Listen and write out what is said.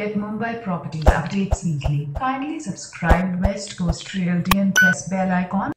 get Mumbai property updates weekly. Kindly subscribe West Coast Realty and press bell icon.